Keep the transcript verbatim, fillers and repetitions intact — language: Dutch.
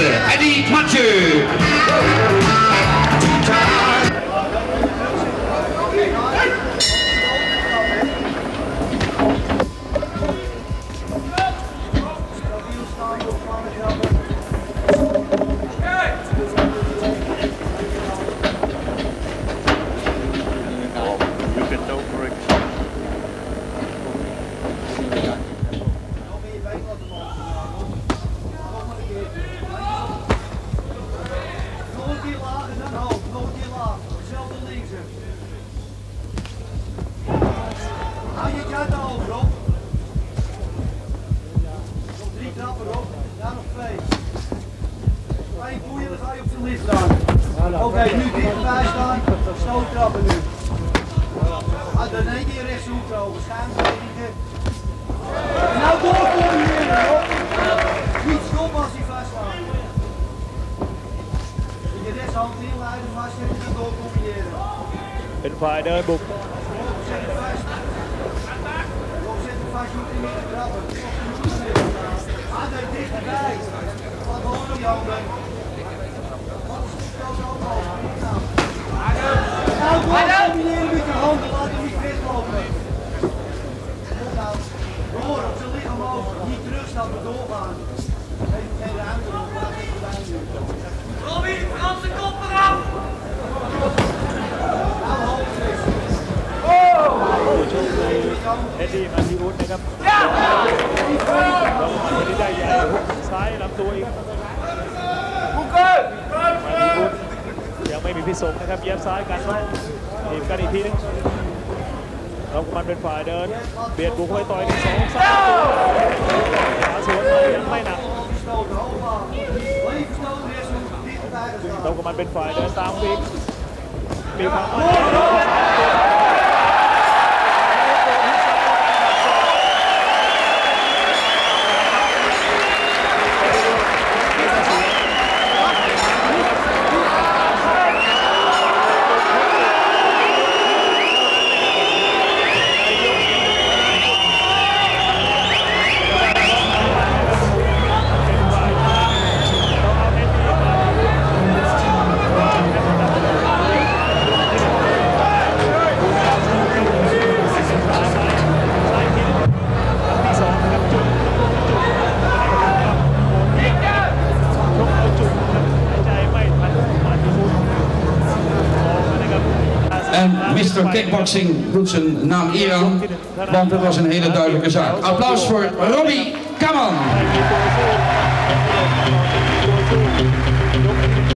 is Eddie Mattieo. mister Kickboxing doet zijn naam eer aan, want het was een hele duidelijke zaak. Applaus voor Robbie Kaman.